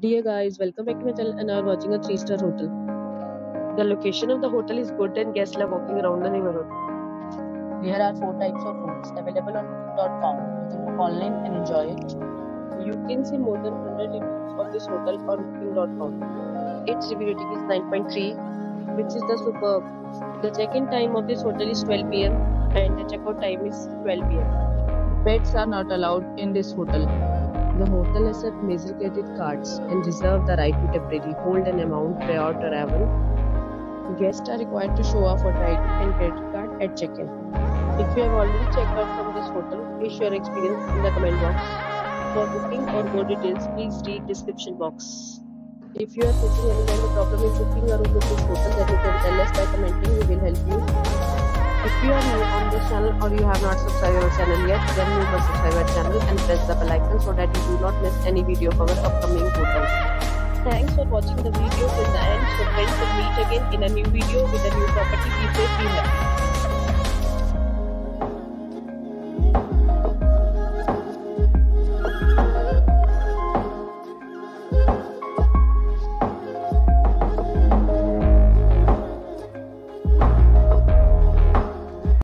Dear guys, welcome back to my channel and are watching a 3-star hotel. The location of the hotel is good and guests love walking around the neighborhood. There are 4 types of rooms available on booking.com. You can book online and enjoy it. You can see more than 100 reviews on this hotel on booking.com. Its review rating is 9.3, which is the superb. The check-in time of this hotel is 12 pm and the check-out time is 12 pm. Pets are not allowed in this hotel. The hotel accepts major credit cards and reserves the right to temporarily hold an amount prior to arrival. Guests are required to show off a ID and credit card at check-in. If you have already checked out from this hotel, please share your experience in the comment box. For booking or more details, please read description box. If you are facing any kind of problem in booking a room at this hotel, then you can tell us by commenting. We will help you. If you are new on this channel or you have not subscribed our channel yet, then you must subscribe our channel and press the bell icon so that you do not miss any video of our upcoming hotels. Thanks for watching the video till the end. So friends, will meet again in a new video with a new property. Be safe, be happy.